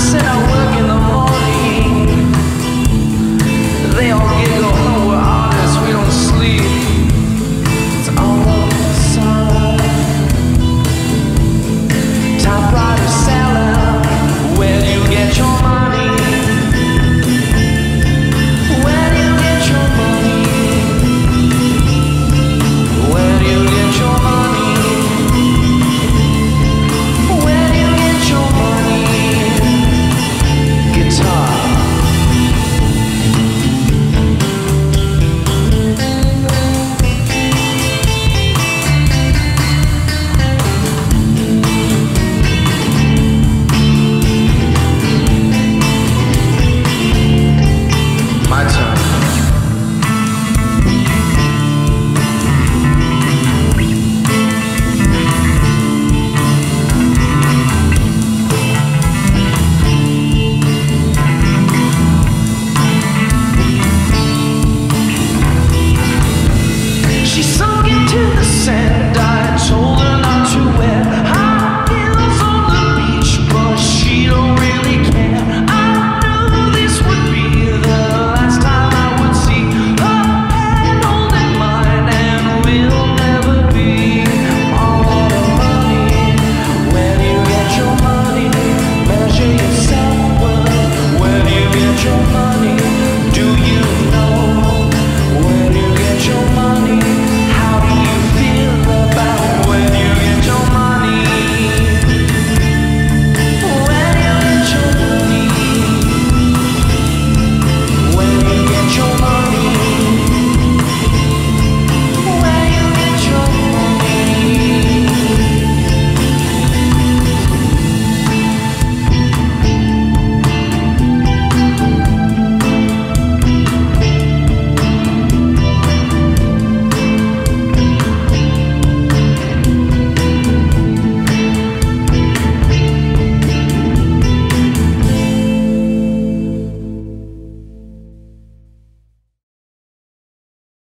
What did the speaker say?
said I work in the